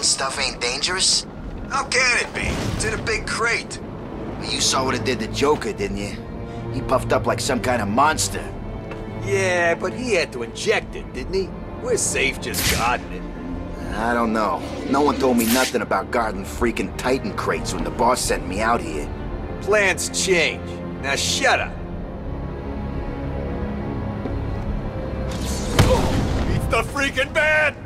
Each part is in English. Stuff ain't dangerous? How can it be? It's in a big crate. You saw what it did to Joker, didn't you? He puffed up like some kind of monster. Yeah, but he had to inject it, didn't he? We're safe just guarding it. I don't know. No one told me nothing about guarding freaking Titan crates when the boss sent me out here. Plans change. Now shut up. Oh, it's the freaking bat!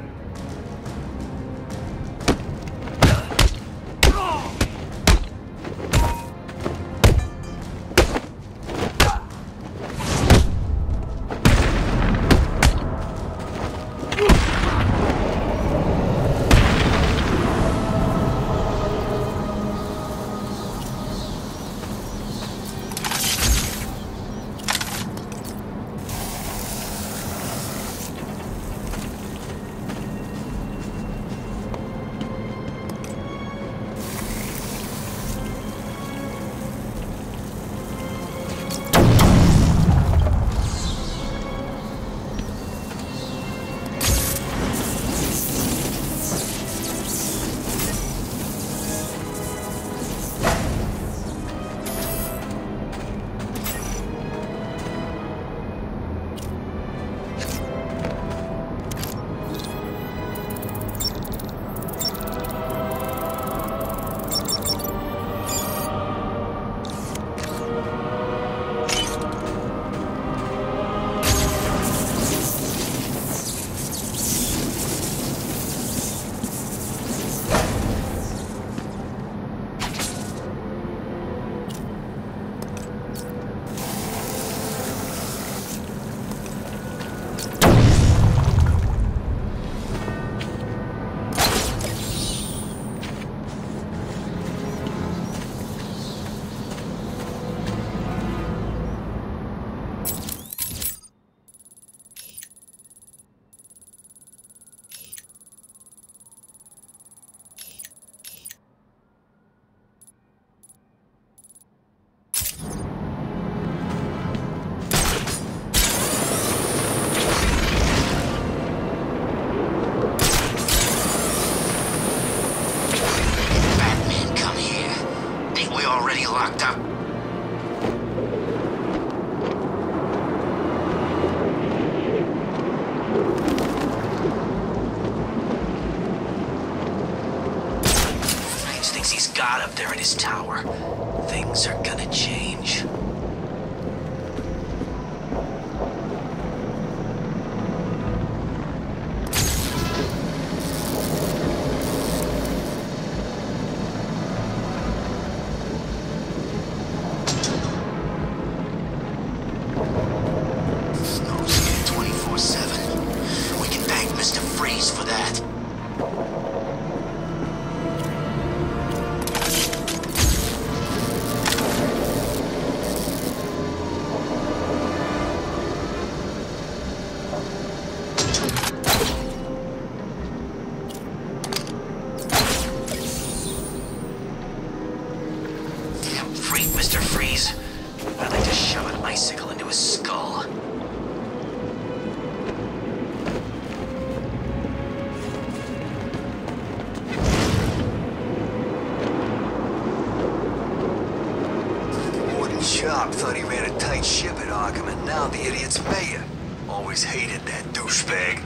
Always hated that douchebag.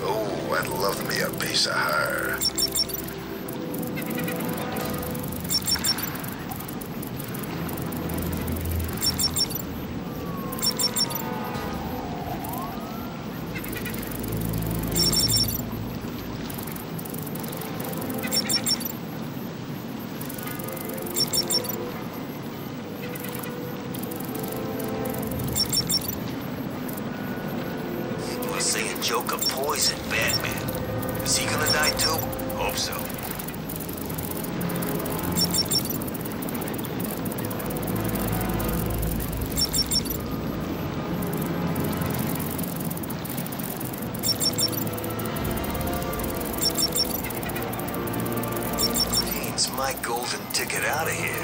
Oh, I'd love me a piece of her. Joker poisoned Batman. Is he gonna die too? Hope so. Hey, it's my golden ticket out of here.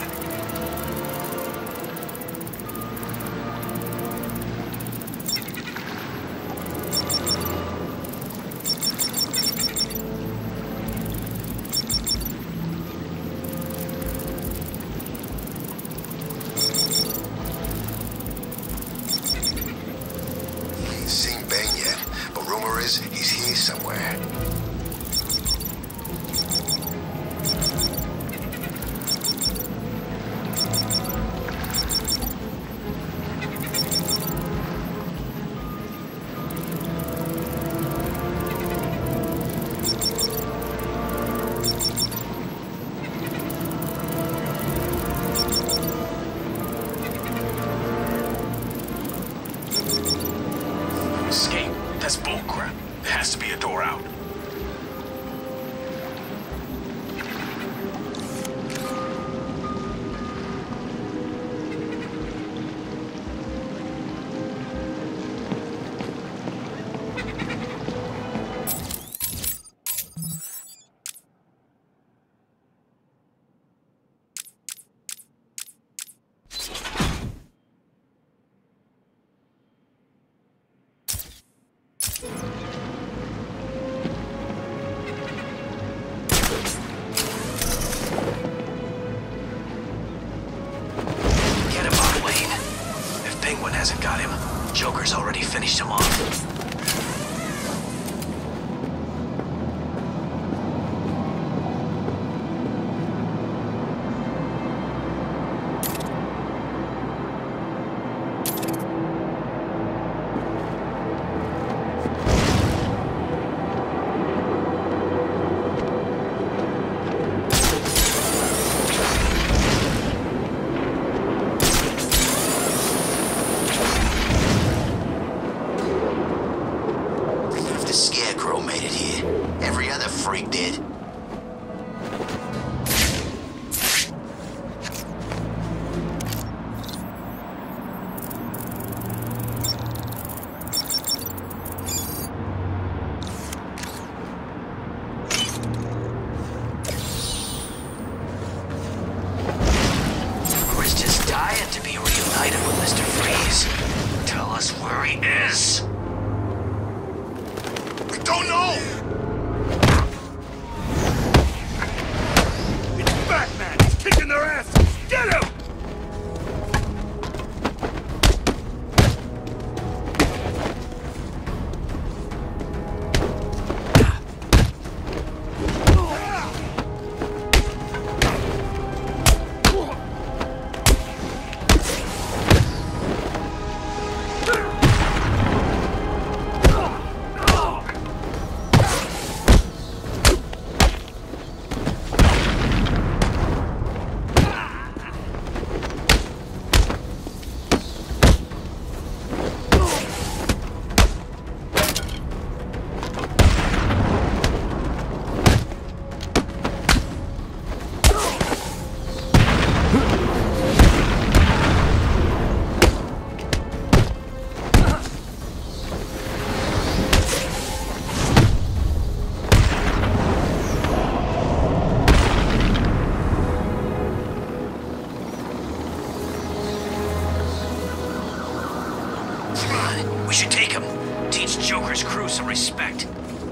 We should take him. Teach Joker's crew some respect.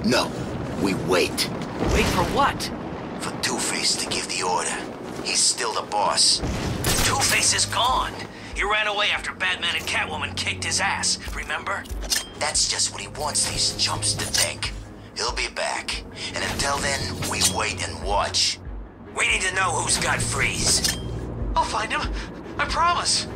No, we wait. Wait for what? For Two-Face to give the order. He's still the boss. Two-Face is gone. He ran away after Batman and Catwoman kicked his ass, remember? That's just what he wants these chumps to think. He'll be back. And until then, we wait and watch. We need to know who's got Freeze. I'll find him. I promise.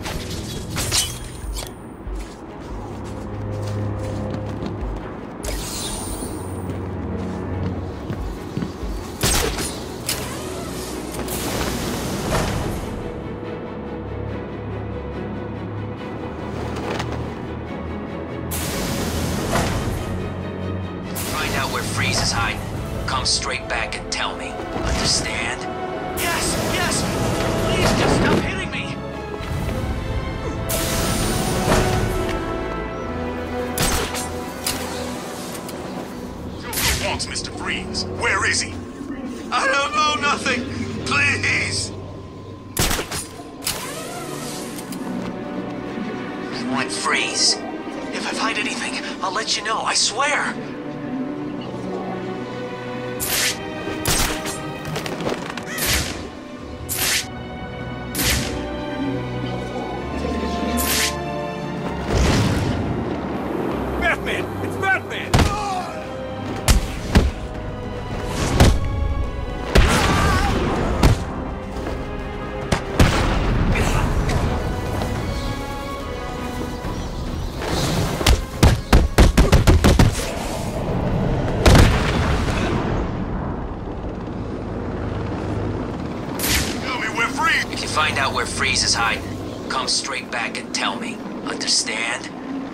Find out where Freeze is hiding. Come straight back and tell me. Understand?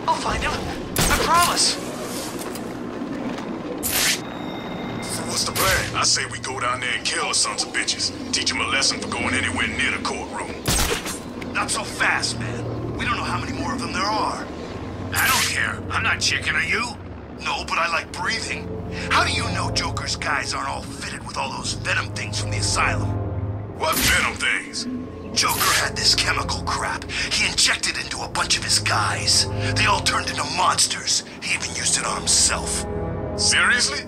I'll find him. I promise. So what's the plan? I say we go down there and kill the sons of bitches. Teach them a lesson for going anywhere near the courtroom. Not so fast, man. We don't know how many more of them there are. I don't care. I'm not chicken, are you? No, but I like breathing. How do you know Joker's guys aren't all fitted with all those venom things from the asylum? What venom things? Joker had this chemical crap. He injected into a bunch of his guys. They all turned into monsters. He even used it on himself. Seriously?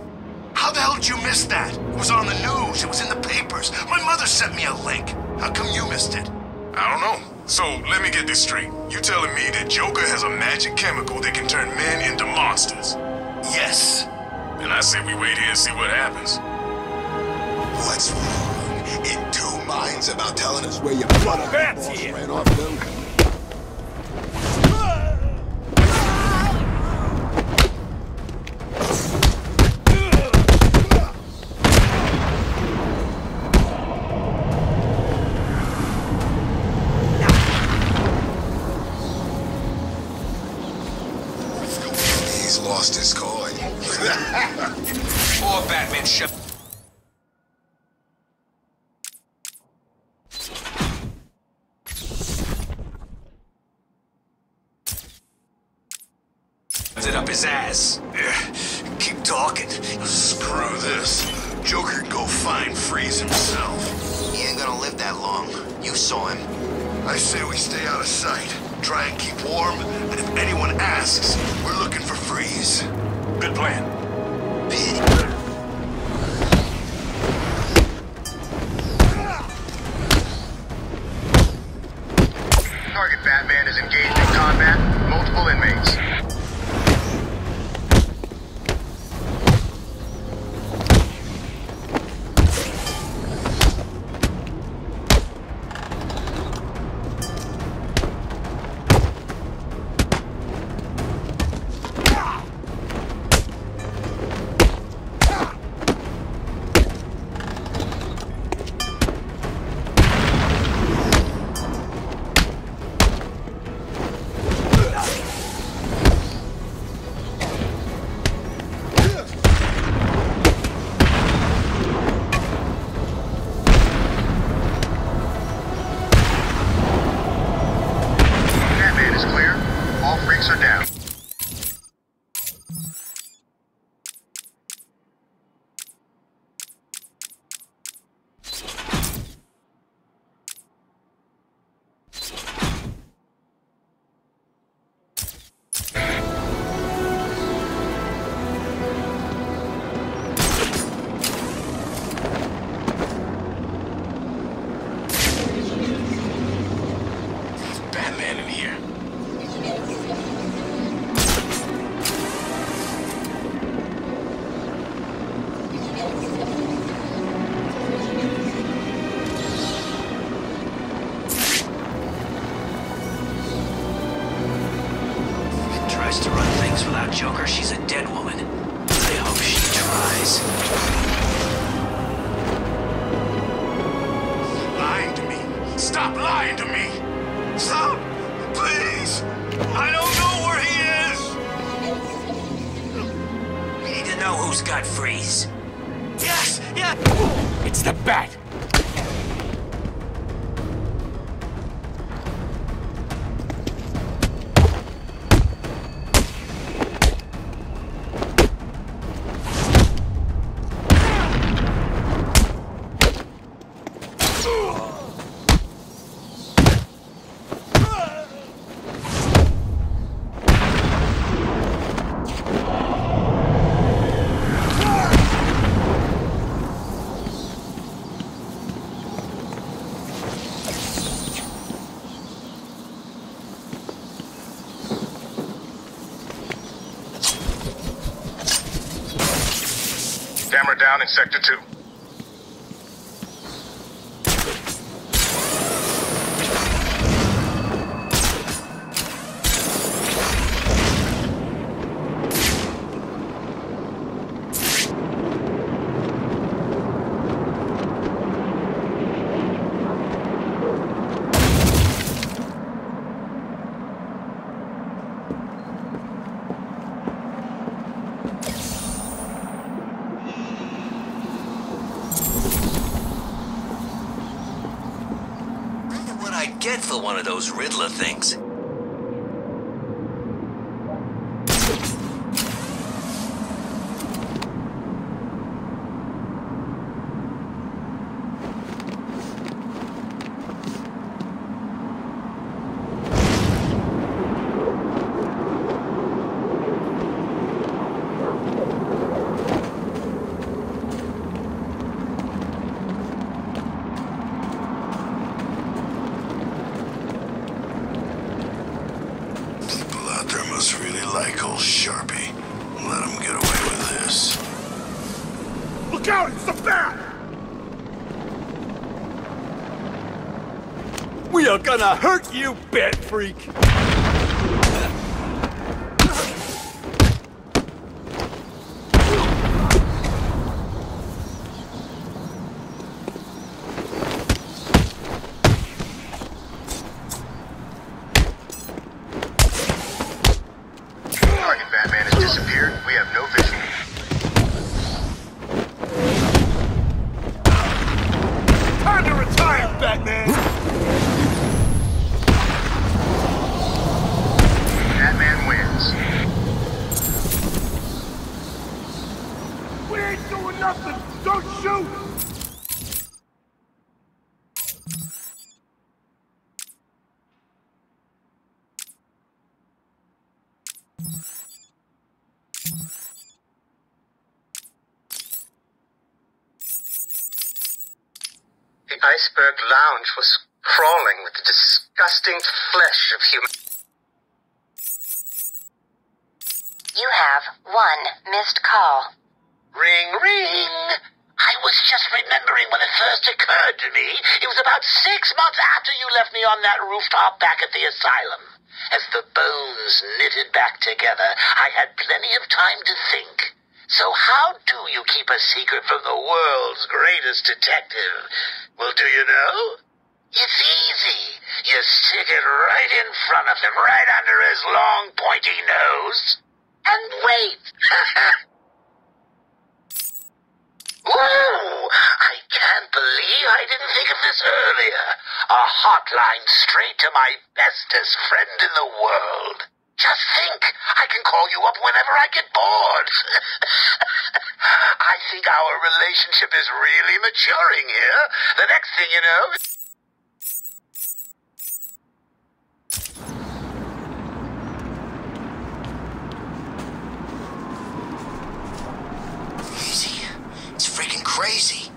How the hell did you miss that? It was on the news. It was in the papers. My mother sent me a link. How come you missed it? I don't know. So, let me get this straight. You telling me that Joker has a magic chemical that can turn men into monsters? Yes. Then I say we wait here and see what happens. What's wrong? It do minds about telling us where your brother ran off to. He's lost his coin. Poor Batman ship. Ass. Yeah, keep talking. Screw this. Joker can go find Freeze himself. He ain't gonna live that long. You saw him. I say we stay out of sight. Try and keep warm, and if anyone asks, we're looking for Freeze. Good plan. Target Batman is engaged in combat. Multiple inmates. tries to run things without Joker, she's a dead woman. I hope she tries. Lying to me. Stop lying to me. Stop, please. I don't know where he is. We need to know who's got Freeze. Yes, yeah. It's the Bat. Camera down in Sector 2. Get for one of those Riddler things. Gonna hurt you, bat freak! Target Batman has disappeared. We have no vision. Time to retire, Batman! Nothing. Don't shoot! The Iceberg Lounge was crawling with the disgusting flesh of humans. You have one missed call. Ring, ring! I was just remembering when it first occurred to me. It was about 6 months after you left me on that rooftop back at the asylum. As the bones knitted back together, I had plenty of time to think. So how do you keep a secret from the world's greatest detective? Well, do you know? It's easy. You stick it right in front of him, right under his long, pointy nose. And wait. Whoa! I can't believe I didn't think of this earlier. A hotline straight to my bestest friend in the world. Just think, I can call you up whenever I get bored. I think our relationship is really maturing here. The next thing you know... Crazy.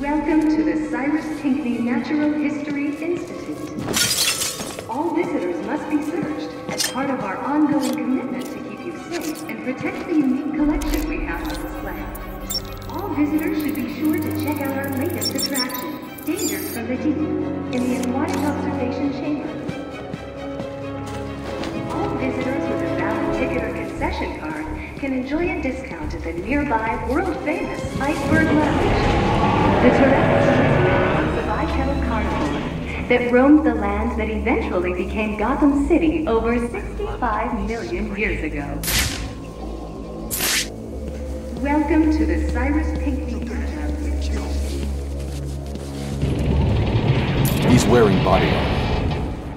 Welcome to the Cyrus Pinkney Natural History Institute. All visitors must be searched as part of our ongoing commitment to keep you safe and protect the unique collection we have on display. All visitors should be sure to check out our latest attraction, Dangers from the Deep, in the Aquatic Observation Chamber. All visitors with a valid ticket or concession card can enjoy a discount at the nearby world-famous Iceberg Lounge. The Tourette's is a bipedal carnivore that roamed the land that eventually became Gotham City over 65 million years ago. Welcome to the Cyrus Pinkney Natural History Institute. He's wearing body armor.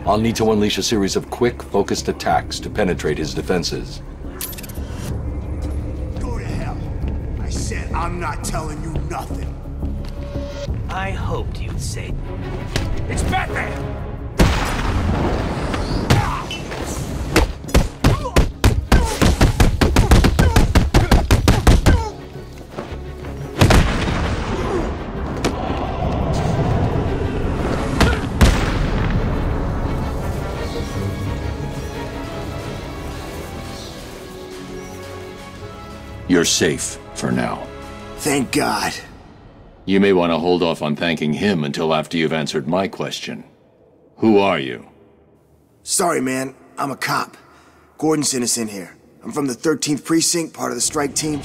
I'll need to unleash a series of quick, focused attacks to penetrate his defenses. Go to hell. I said I'm not telling you nothing. I hoped you'd say... It's Batman! You're safe for now. Thank God. You may want to hold off on thanking him until after you've answered my question. Who are you? Sorry, man. I'm a cop. Gordon sent us in here. I'm from the 13th Precinct, part of the strike team.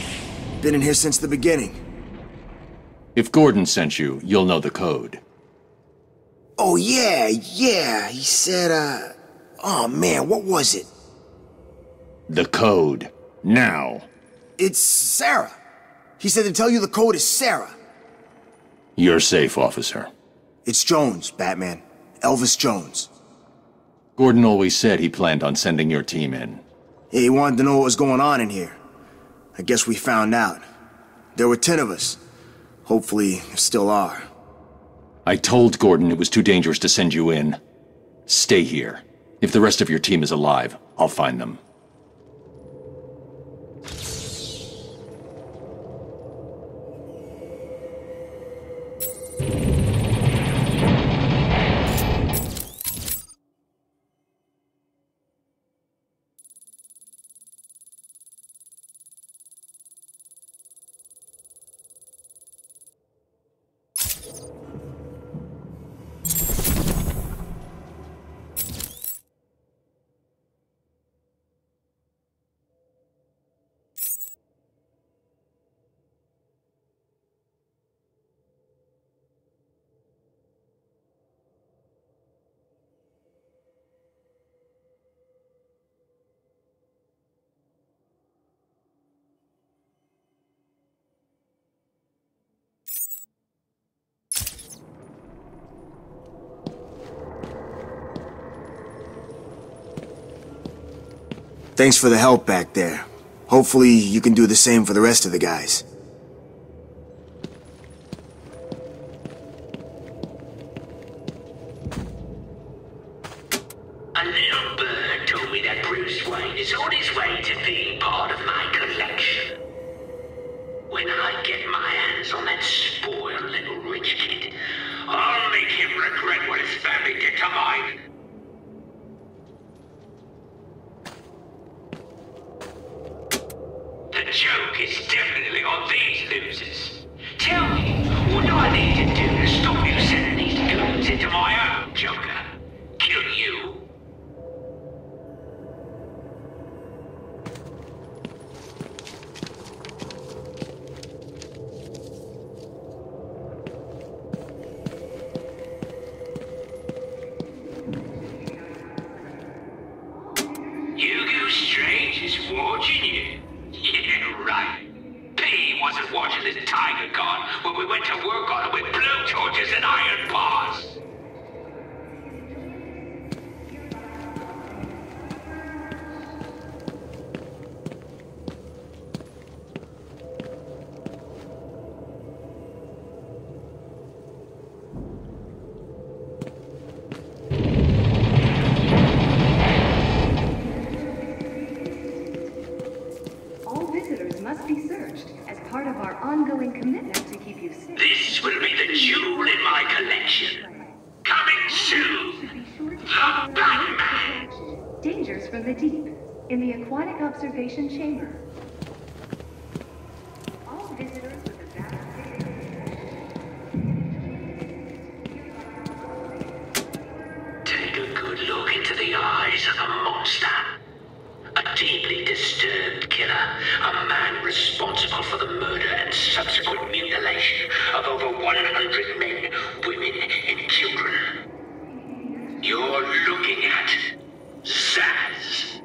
Been in here since the beginning. If Gordon sent you, you'll know the code. Oh, yeah. He said, oh, man, what was it? The code. Now. It's Sarah. He said to tell you the code is Sarah. You're safe, officer. It's Jones, Batman. Elvis Jones. Gordon always said he planned on sending your team in. Yeah, he wanted to know what was going on in here. I guess we found out. There were 10 of us. Hopefully, there still are. I told Gordon it was too dangerous to send you in. Stay here. If the rest of your team is alive, I'll find them. Thanks for the help back there. Hopefully, you can do the same for the rest of the guys. A little bird told me that Bruce Wayne is on his way to being part of my collection. When I get my hands on that spoiled little rich kid, I'll make him regret what his family did to mine. It's definitely on these losers. Tell me, what do I need to do to stop you sending these goons into my own, Joker? Kill you? of the deep in the aquatic observation chamber. All visitors with a valid... Take a good look into the eyes of the monster. A deeply disturbed killer, a man responsible for the murder and subsequent mutilation of over 100 men, women, and children. You're looking at Zaz.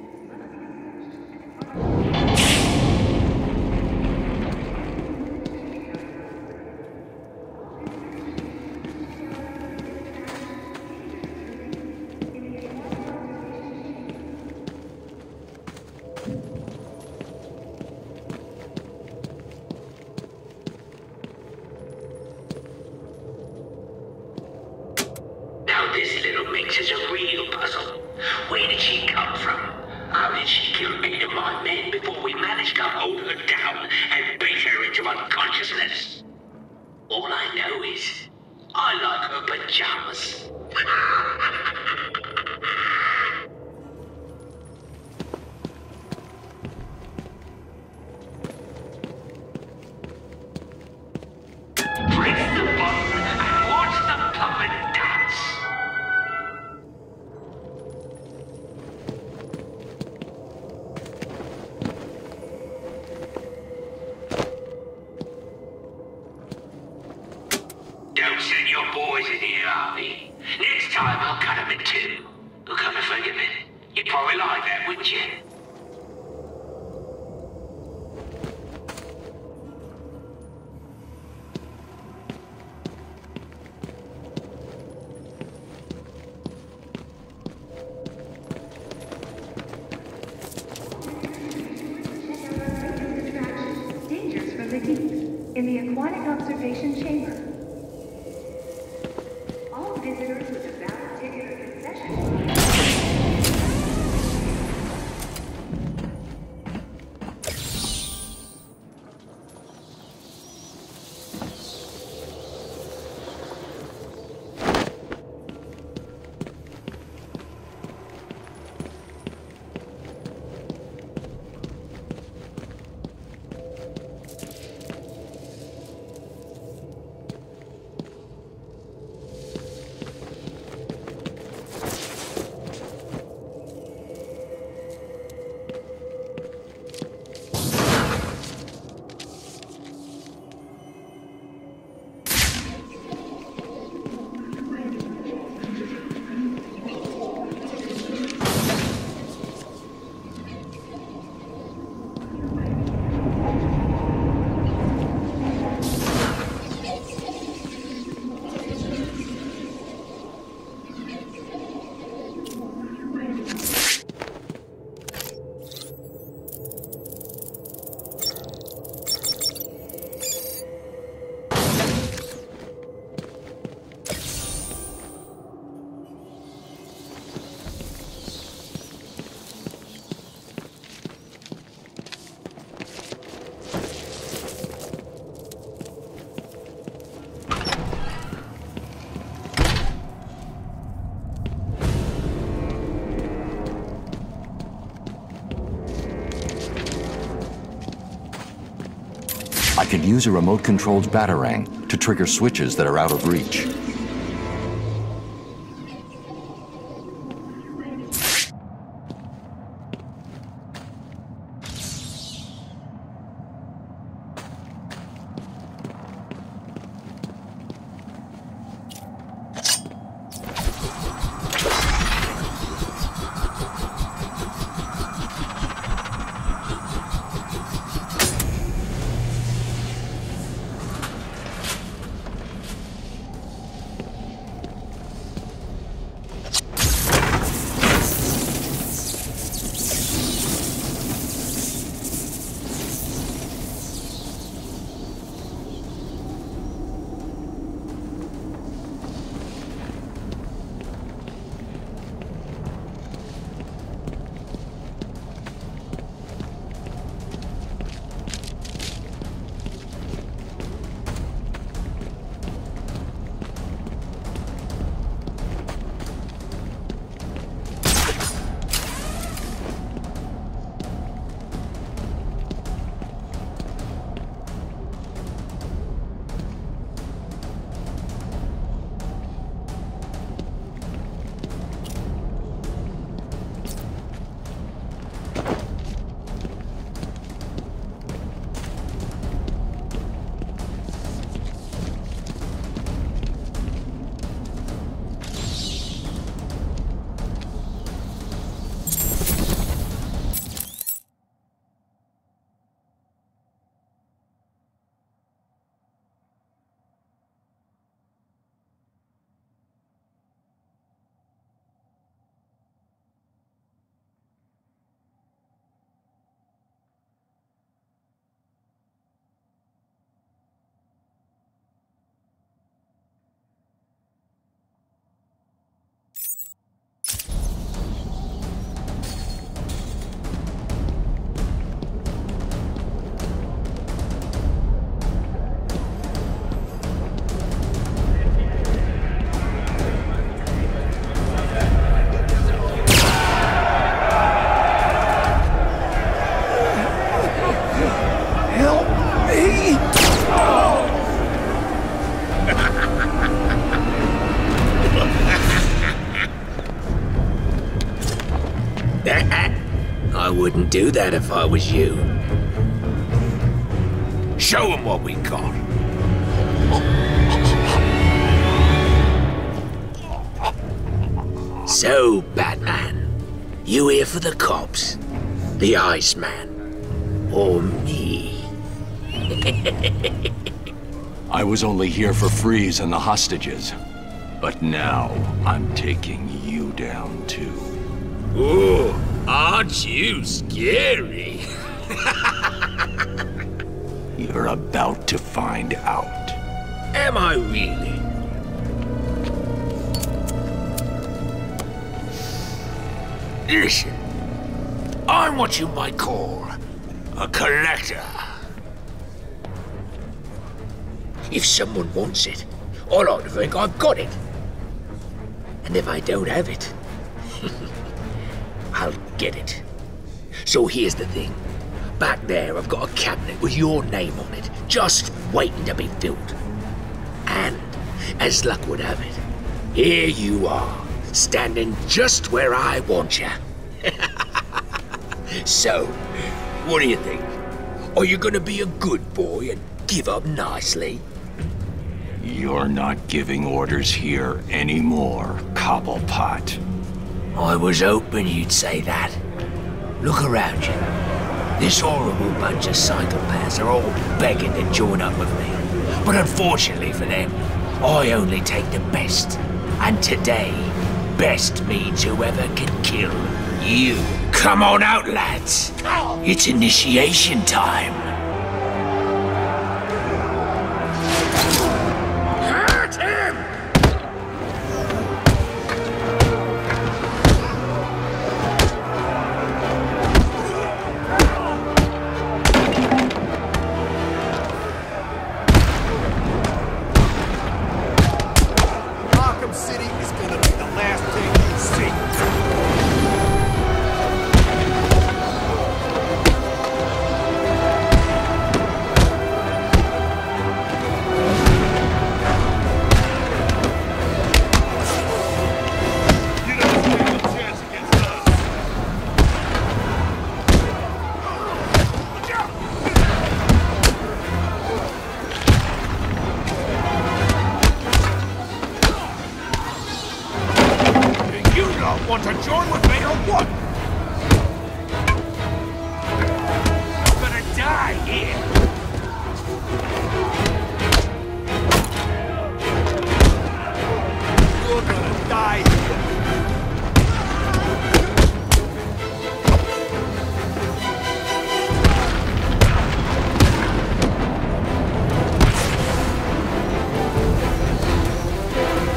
I could use a remote-controlled batarang to trigger switches that are out of reach. wouldn't do that if I was you. Show them what we got. So, Batman, you here for the cops, the Iceman, or me? I was only here for Freeze and the hostages, but now I'm taking you down too. Ooh, aren't you scary? You're about to find out. Am I really? Listen, I'm what you might call a collector. If someone wants it, I like to think I've got it. And if I don't have it, I'll get it. So here's the thing. Back there, I've got a cabinet with your name on it, just waiting to be filled. And, as luck would have it, here you are. Standing just where I want you. So, what do you think? Are you gonna be a good boy and give up nicely? You're not giving orders here anymore, Cobblepot. I was hoping you'd say that. Look around you. This horrible bunch of psychopaths are all begging to join up with me. But unfortunately for them, I only take the best. And today, best means whoever can kill you. Come on out, lads. It's initiation time. Hurt him!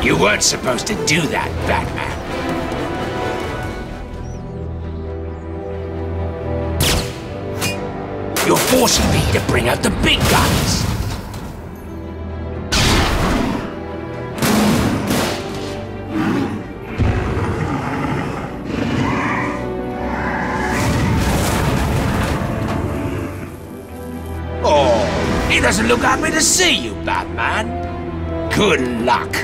You weren't supposed to do that, Batman. You're forcing me to bring out the big guns. Oh, he doesn't look happy to see you, Batman. Good luck.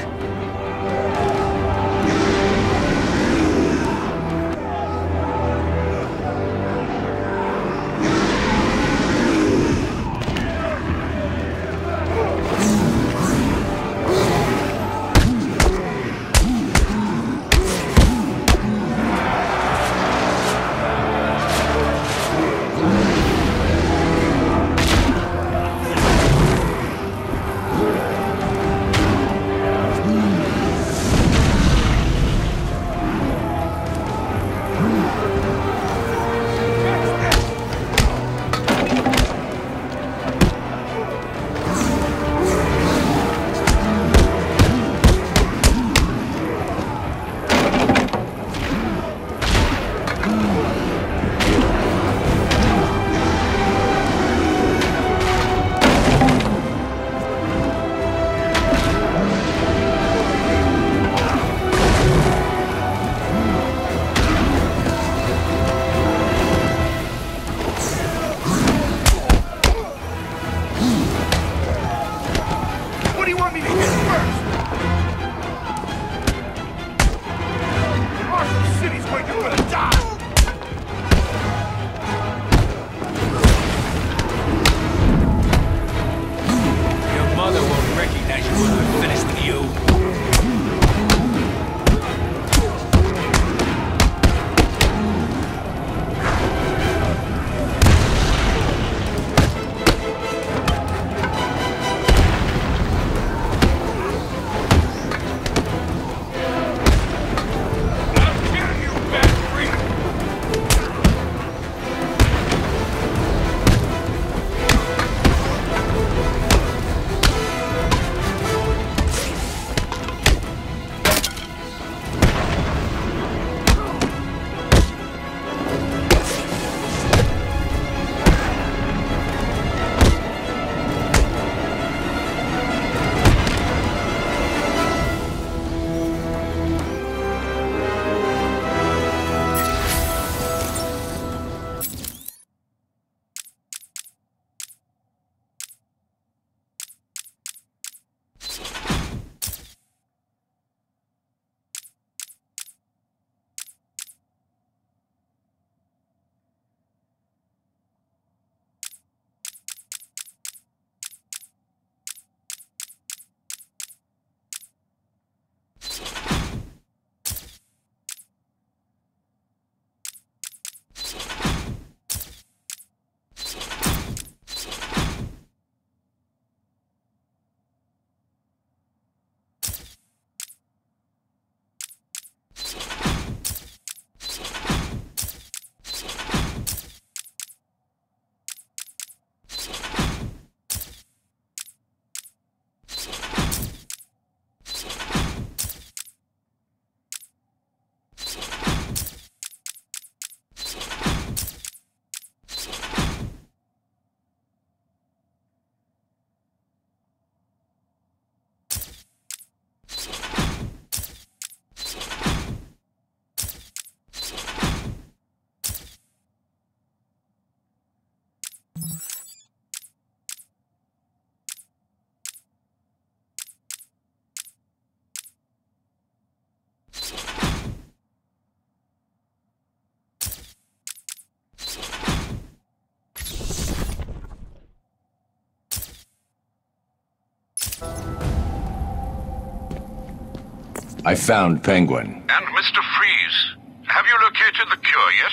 I found Penguin. And Mr. Freeze. Have you located the cure yet?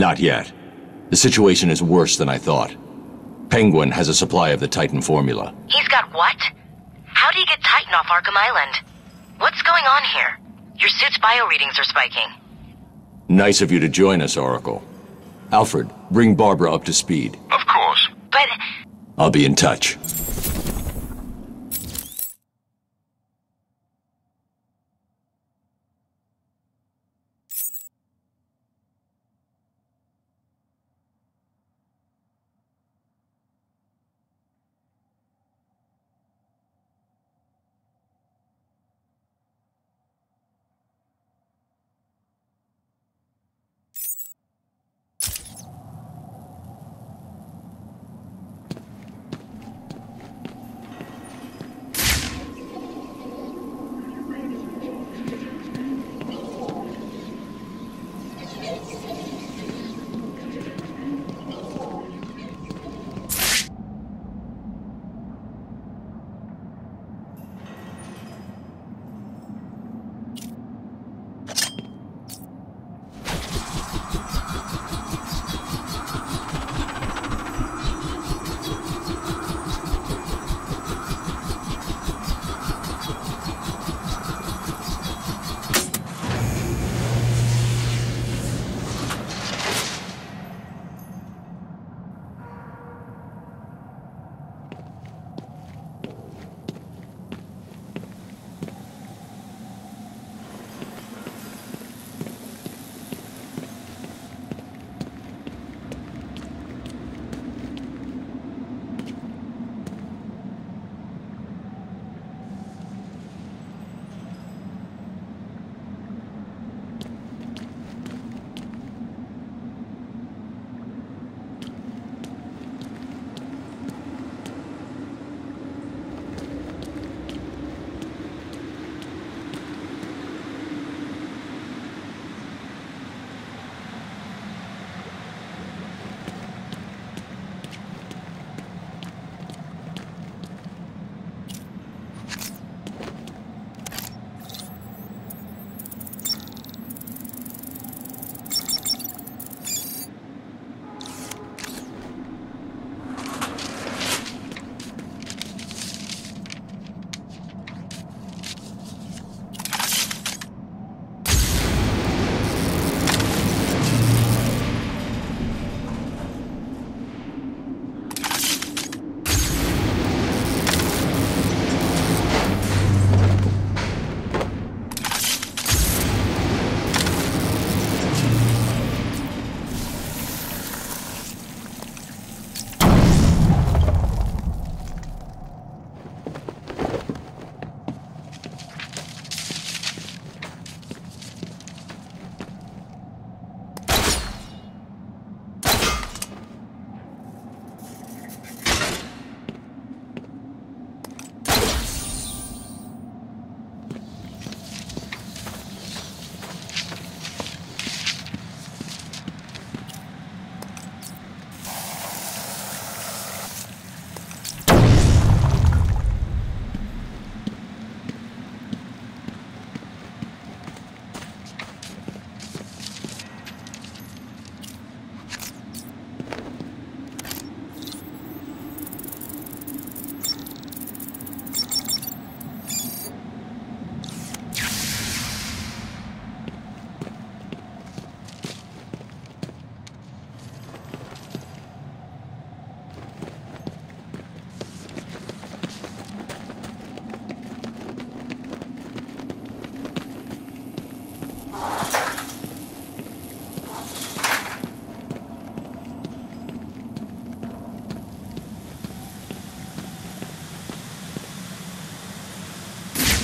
Not yet. The situation is worse than I thought. Penguin has a supply of the Titan formula. He's got what? How do you get Titan off Arkham Island? What's going on here? Your suit's bio readings are spiking. Nice of you to join us, Oracle. Alfred, bring Barbara up to speed. Of course. But... I'll be in touch.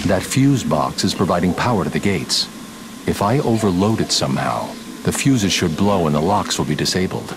That fuse box is providing power to the gates. If I overload it somehow, the fuses should blow and the locks will be disabled.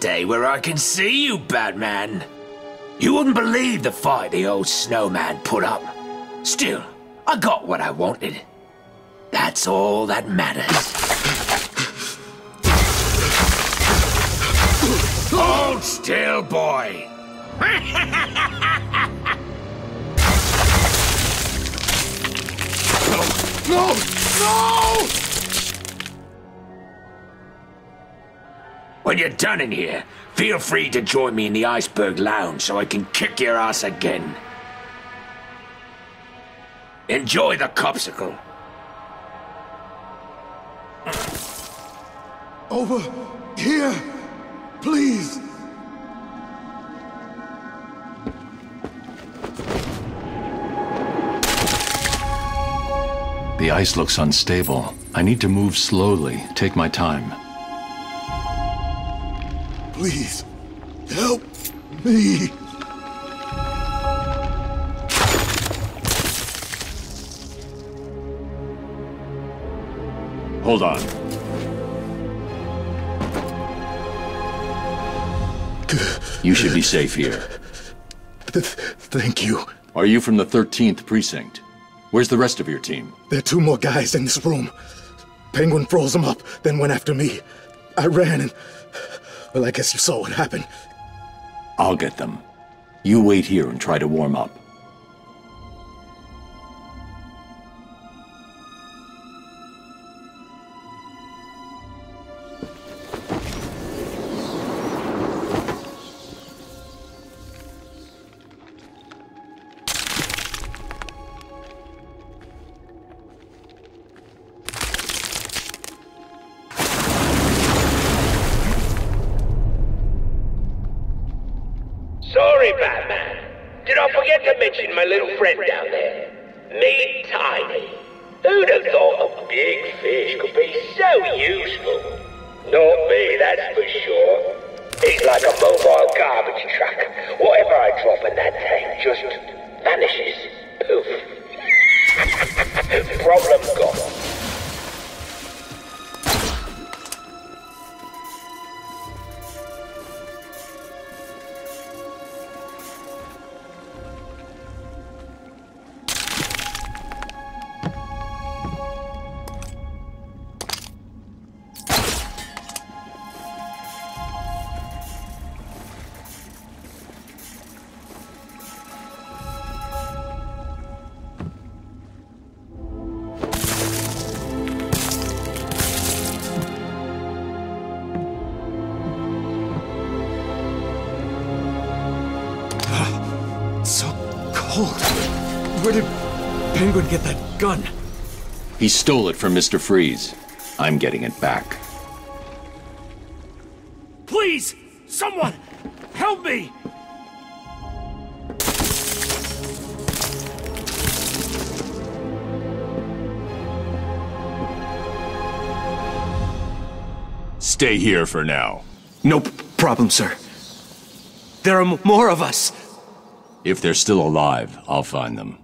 day where I can see you, Batman. You wouldn't believe the fight the old snowman put up. Still, I got what I wanted. That's all that matters. Hold still, boy! No! No! When you're done in here, feel free to join me in the Iceberg Lounge so I can kick your ass again. Enjoy the Copsicle. Over here, please. The ice looks unstable. I need to move slowly. Take my time. Please, help me. Hold on. You should be safe here. Thank you. Are you from the 13th Precinct? Where's the rest of your team? There are two more guys in this room. Penguin froze them up, then went after me. I ran and... well, I guess you saw what happened. I'll get them. You wait here and try to warm up. He stole it from Mr. Freeze. I'm getting it back. Please! Someone! Help me! Stay here for now. No problem, sir. There are more of us. If they're still alive, I'll find them.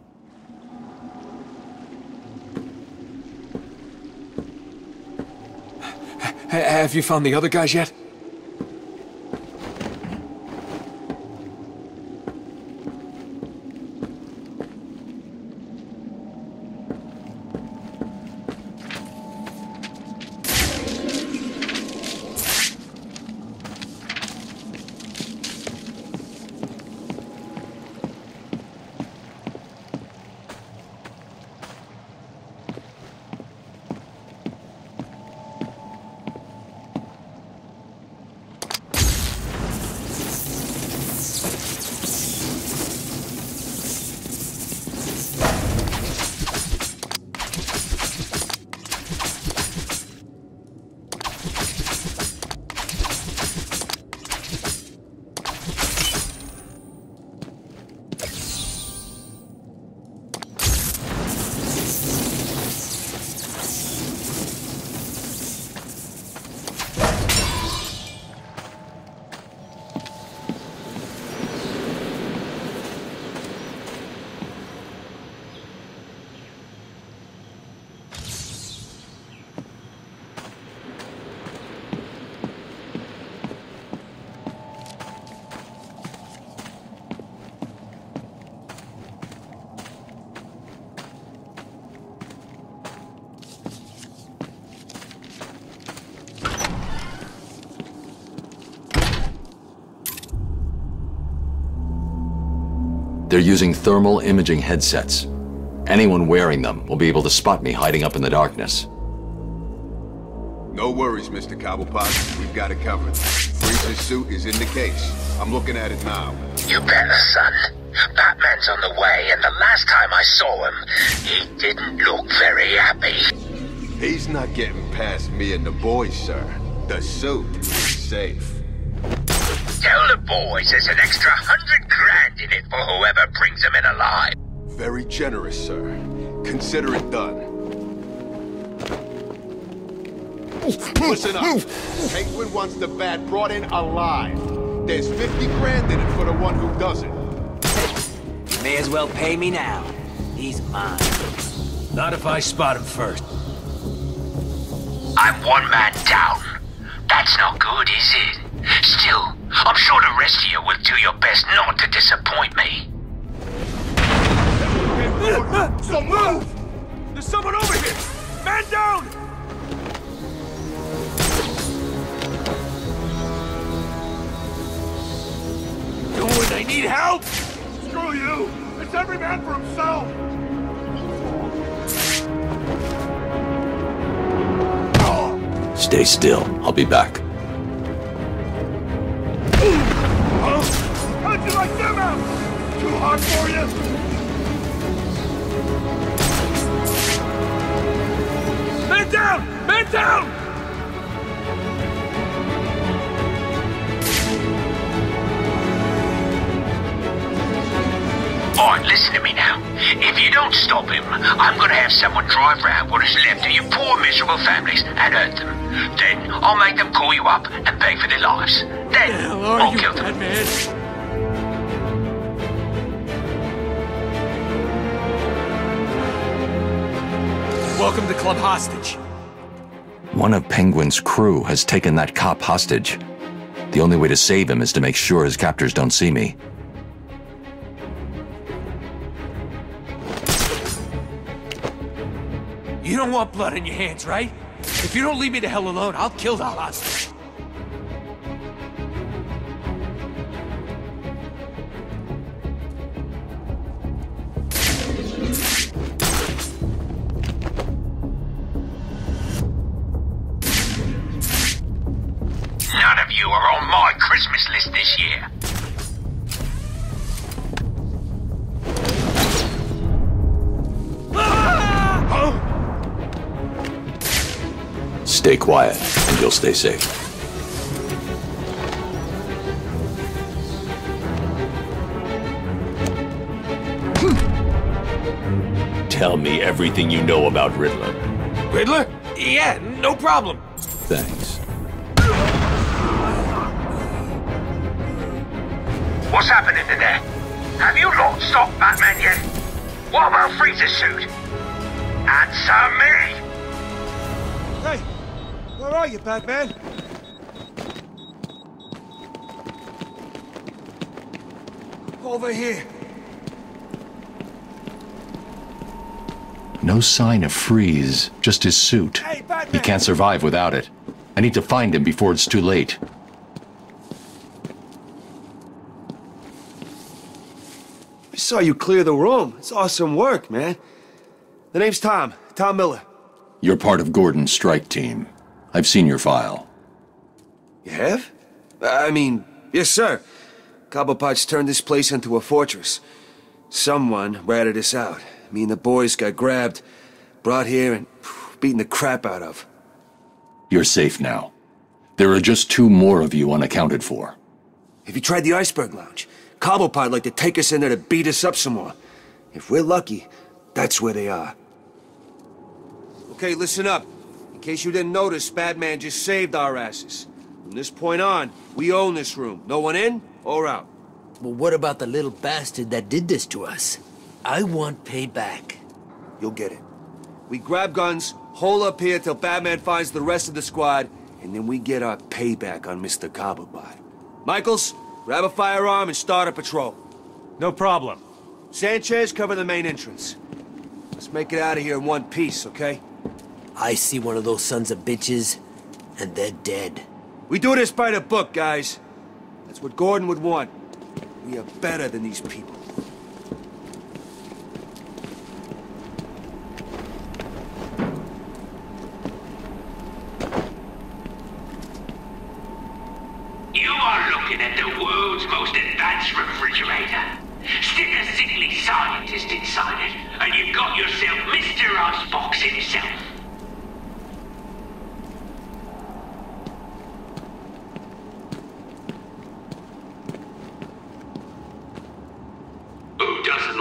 Have you found the other guys yet? They're using thermal imaging headsets. Anyone wearing them will be able to spot me hiding up in the darkness. No worries, Mr. Cobblepot. We've got it covered. Freeze's suit is in the case. I'm looking at it now. You better, son. Batman's on the way, and the last time I saw him, he didn't look very happy. He's not getting past me and the boys, sir. The suit is safe. Tell the boys there's an extra 100 grand in it for whoever brings him in alive. Very generous, sir. Consider it done. Listen up. Penguin wants the bat brought in alive. There's 50 grand in it for the one who doesn't. You may as well pay me now. He's mine. Not if I spot him first. I'm one man down. That's not good, is it? Still, I'm sure the rest of you will do your best not to disappoint me. So move! There's someone over here! Man down! Do it, they need help! Screw you! It's every man for himself! Stay still. I'll be back. Huh? How'd you like them out? Too hard for you? Man down! Man down! Alright, listen to me now. If you don't stop him, I'm gonna have someone drive round what is left of you poor miserable families and hurt them. Then I'll make them call you up and beg for their lives. Then I'll kill them. Welcome to Club Hostage. One of Penguin's crew has taken that cop hostage. The only way to save him is to make sure his captors don't see me. You don't want blood on your hands, right? If you don't leave me the hell alone, I'll kill that hostage. None of you are on my Christmas list this year. Stay quiet, and you'll stay safe. Tell me everything you know about Riddler. Riddler? Yeah, no problem. Thanks. What's happening in there? Have you lot stopped Batman yet? What about Freeze's suit? Answer me! Where are you, Batman? Over here. No sign of Freeze, just his suit. Hey, Batman. He can't survive without it. I need to find him before it's too late. I saw you clear the room. It's awesome work, man. The name's Tom. Tom Miller. You're part of Gordon's strike team. I've seen your file. You have? I mean, yes, sir. Cobblepot's turned this place into a fortress. Someone ratted us out. Me and the boys got grabbed, brought here, and beaten the crap out of. You're safe now. There are just two more of you unaccounted for. Have you tried the Iceberg Lounge? Cobblepot'd like to take us in there to beat us up some more. If we're lucky, that's where they are. Okay, listen up. In case you didn't notice, Batman just saved our asses. From this point on, we own this room. No one in or out. Well, what about the little bastard that did this to us? I want payback. You'll get it. We grab guns, hole up here till Batman finds the rest of the squad, and then we get our payback on Mr. Cobblepot. Michaels, grab a firearm and start a patrol. No problem. Sanchez, cover the main entrance. Let's make it out of here in one piece, okay? I see one of those sons of bitches, and they're dead. We do this by the book, guys. That's what Gordon would want. We are better than these people.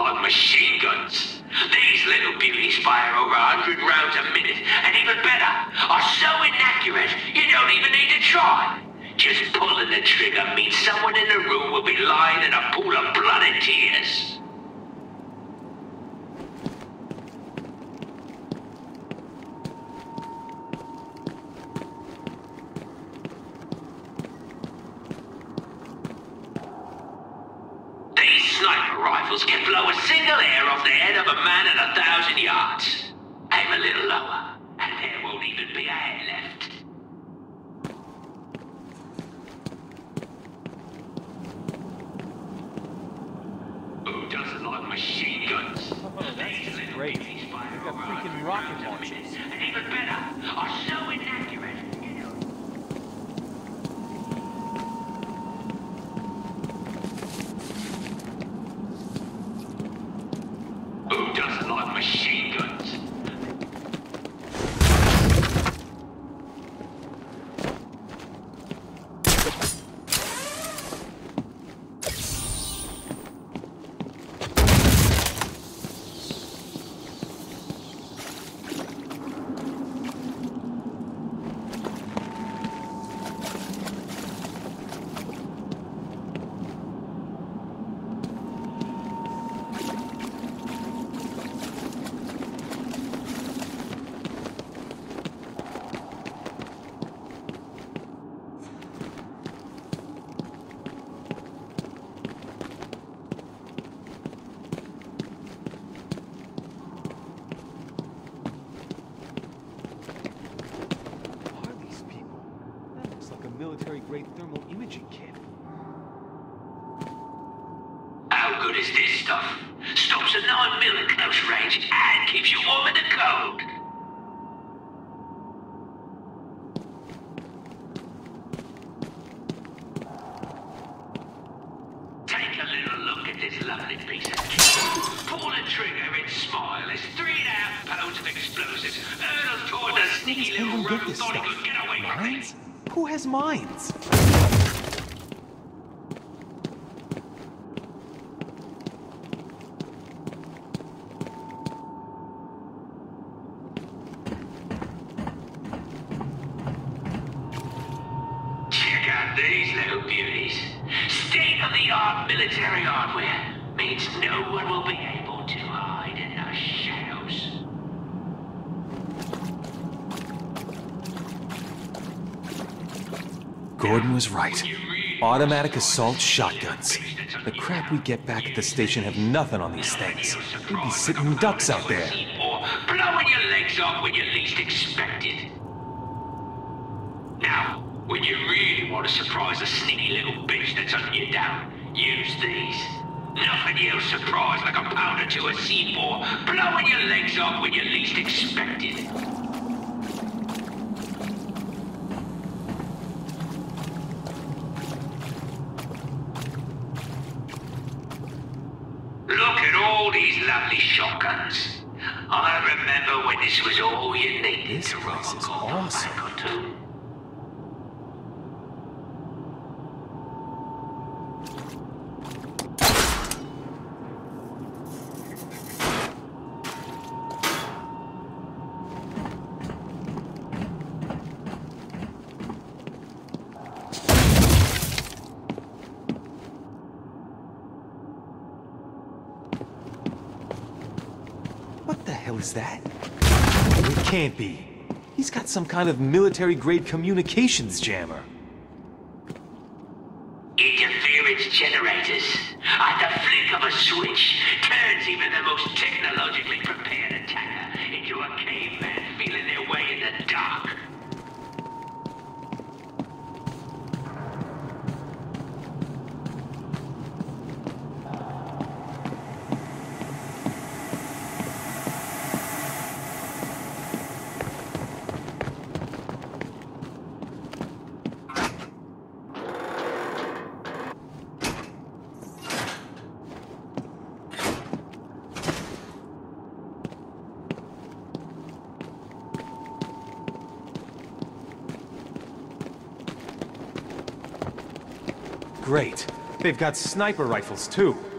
on machine guns. These little beauties fire over 100 rounds a minute, and even better, are so inaccurate you don't even need to try. Just pulling the trigger means someone in the room will be lying in a pool of blood and tears. Can blow a single hair off the head of a man at 1,000 yards. Aim a little lower, and there won't even be a hair left. Who doesn't like machine guns? Oh, that's just great. They've got freaking rocket launchers. And even better, are so inaccurate. Machine guns. Automatic assault shotguns. The crap we get back at the station have nothing on these things. We'd be sitting ducks out there. Or blowing your legs off when you least expect it. Now, when you really want to surprise a sneaky little bitch that's hunting you down, use these. Nothing you'll surprise like a pound or two of C4, blowing your legs off when you least expect it. Shotguns. I remember when this was all you needed to rob a Gotham bank or two. That? It can't be. He's got some kind of military-grade communications jammer. Interference generators. At the flick of a switch, turns even the most technologically prepared attacker into a caveman feeling their way in the dark. Great. They've got sniper rifles, too.